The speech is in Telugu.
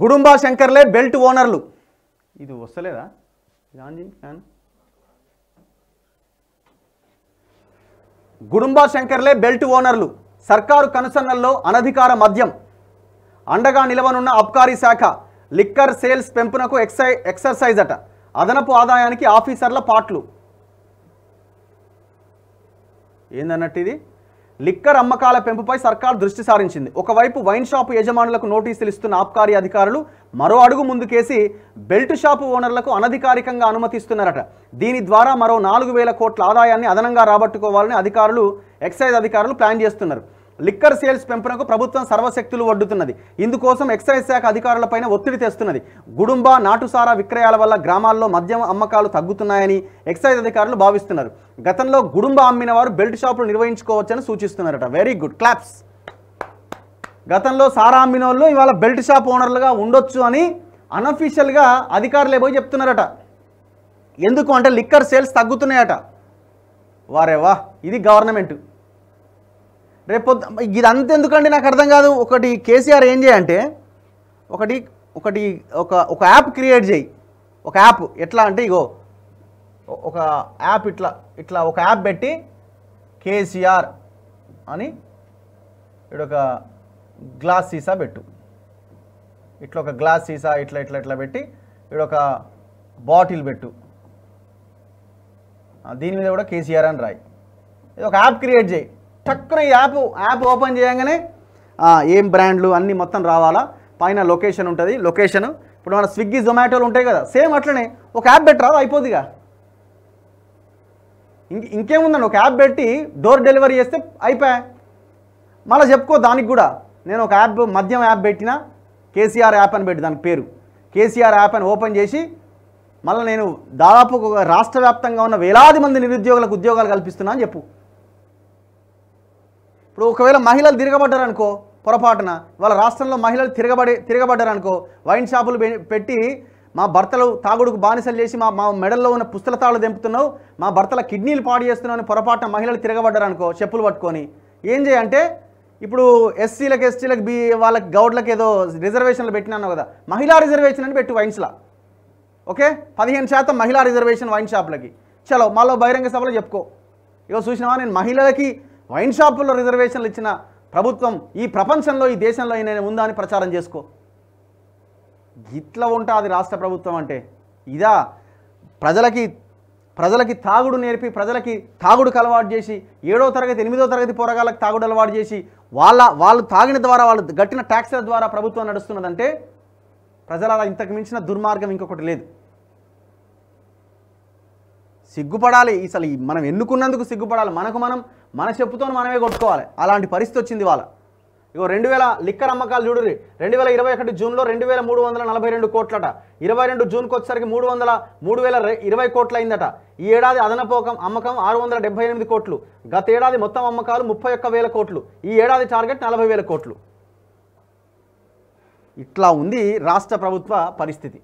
గుడుంబా శంకర్లే బెల్ట్ ఓనర్లు. ఇది వస్తలేదా? గుడుంబా శంకర్లే బెల్ట్ ఓనర్లు సర్కారు కనుసన్నల్లో అనధికార మద్యం అండగా నిలవనున్న అబ్కారీ శాఖ లిక్కర్ సేల్స్ పెంపునకు ఎక్సర్సైజ్ అట. అదనపు ఆదాయానికి ఆఫీసర్ల పాటలు. ఏందన్నట్టు ఇది? లిక్కర్ అమ్మకాల పెంపుపై సర్కార్ దృష్టి సారించింది. ఒకవైపు వైన్ షాపు యజమానులకు నోటీసులు ఇస్తున్న ఆబ్కారీ అధికారులు మరో అడుగు ముందుకేసి బెల్ట్ షాపు ఓనర్లకు అనధికారికంగా అనుమతిస్తున్నారట. దీని ద్వారా మరో 4,000 కోట్ల ఆదాయాన్ని అదనంగా రాబట్టుకోవాలని ఎక్సైజ్ అధికారులు ప్లాన్ చేస్తున్నారు. లిక్కర్ సేల్స్ పెంపునకు ప్రభుత్వం సర్వశక్తులు వడ్డుతున్నది. ఇందుకోసం ఎక్సైజ్ శాఖ అధికారులపైన ఒత్తిడి తెస్తున్నది. గుడుంబా, నాటుసారా విక్రయాల వల్ల గ్రామాల్లో మద్యం అమ్మకాలు తగ్గుతున్నాయని ఎక్సైజ్ అధికారులు భావిస్తున్నారు. గతంలో గుడుంబా అమ్మిన వారు బెల్ట్ షాపులు నిర్వహించుకోవచ్చని సూచిస్తున్నారట. Very good, claps. గతంలో సారా అమ్మిన వాళ్ళు ఇవాళ బెల్ట్ షాప్ ఓనర్లుగా ఉండొచ్చు అని అన్అఫీషియల్గా అధికారులే పోయి చెప్తున్నారట. ఎందుకు అంటే లిక్కర్ సేల్స్ తగ్గుతున్నాయట. వారేవా, ఇది గవర్నమెంట్. రేపు ఇదంతెందుకండి, నాకు అర్థం కాదు. ఒకటి కేసీఆర్ ఏం చేయంటే ఒకటి ఒకటి ఒక ఒక యాప్ క్రియేట్ చేయి. ఒక యాప్ ఎట్లా అంటే ఇగో ఒక యాప్ ఇట్లా ఇట్లా ఒక యాప్ పెట్టి కేసీఆర్ అని ఇడొక గ్లాస్ సీసా పెట్టు. ఇట్లా ఒక గ్లాస్ సీసా ఇట్లా ఇట్లా ఇట్లా పెట్టి ఇడొక బాటిల్ పెట్టు. దీని మీద కూడా కేసీఆర్ అని రాయి. ఇది ఒక యాప్ క్రియేట్ చేయి. చక్కని యాప్ ఓపెన్ చేయగానే ఏం బ్రాండ్లు అన్నీ మొత్తం రావాలా. పైన లొకేషన్ ఉంటుంది. లొకేషన్ ఇప్పుడు మన స్విగ్గీ జొమాటోలు ఉంటాయి కదా, సేమ్ అట్లనే ఒక యాప్ పెట్టి రాదు, అయిపోద్దిగా. ఇంకేముందండి, ఒక యాప్ పెట్టి డోర్ డెలివరీ చేస్తే అయిపోయా. మళ్ళీ చెప్పుకో దానికి కూడా నేను ఒక యాప్ మద్యం యాప్ పెట్టినా కేసీఆర్ యాప్ అని పెట్టి దానికి పేరు కేసీఆర్ యాప్ అని ఓపెన్ చేసి మళ్ళీ నేను దాదాపు రాష్ట్ర వ్యాప్తంగా ఉన్న వేలాది మంది నిరుద్యోగులకు ఉద్యోగాలు కల్పిస్తున్నా అని చెప్పు. ఇప్పుడు ఒకవేళ మహిళలు తిరగబడ్డారనుకో, పొరపాటున వాళ్ళ రాష్ట్రంలో మహిళలు తిరగబడ్డారనుకో, వైన్ షాపులు పెట్టి మా భర్తలు తాగుడుకు బానిసలు చేసి మా మెడల్లో ఉన్న పుస్తల తాళ్ళు దెంపుతున్నావు, మా భర్తల కిడ్నీలు పాడు చేస్తున్నావు, పొరపాటున మహిళలు తిరగబడ్డారనుకో చెప్పులు పట్టుకొని ఏం చేయంటే, ఇప్పుడు ఎస్సీలకు ఎస్టీలకు వాళ్ళకి గౌడ్లకు ఏదో రిజర్వేషన్లు పెట్టినాను కదా, మహిళా రిజర్వేషన్ అని పెట్టు వైన్స్లా. ఓకే, 15% మహిళా రిజర్వేషన్ వైన్ షాపులకి. చలో మళ్ళీ బహిరంగ సభలో చెప్పుకో, ఇగో చూసినావా నేను మహిళలకి వైన్ షాపుల్లో రిజర్వేషన్లు ఇచ్చిన ప్రభుత్వం ఈ ప్రపంచంలో ఈ దేశంలో నేను ఉందా అని ప్రచారం చేసుకో. ఇట్లా ఉంటుంది రాష్ట్ర ప్రభుత్వం అంటే. ఇదా ప్రజలకి తాగుడు నేర్పి, ప్రజలకి తాగుడుకు అలవాటు చేసి, 7వ తరగతి 8వ తరగతి పోరగాళ్ళకి తాగుడు అలవాటు చేసి, వాళ్ళు తాగిన ద్వారా, వాళ్ళు గట్టిన ట్యాక్స్ల ద్వారా ప్రభుత్వం నడుస్తున్నదంటే ప్రజల ఇంతకు మించిన దుర్మార్గం ఇంకొకటి లేదు. సిగ్గుపడాలి అసలు, మనం ఎన్నుకున్నందుకు సిగ్గుపడాలి. మనకు మన చెప్పుతో మనమే కొట్టుకోవాలి. అలాంటి పరిస్థితి వచ్చింది వాళ్ళ. ఇగో 2000 లిక్కర్ అమ్మకాలు చూడుర్రి. 2021 జూన్లో 2,342 కోట్లట. 22 జూన్కి వచ్చేసరికి 3,020 కోట్లు అయిందట. ఈ ఏడాది అదనపు అమ్మకం 678 కోట్లు. గత ఏడాది మొత్తం అమ్మకాలు 31,000 కోట్లు. ఈ ఏడాది టార్గెట్ 40,000 కోట్లు. ఇట్లా ఉంది రాష్ట్ర ప్రభుత్వ పరిస్థితి.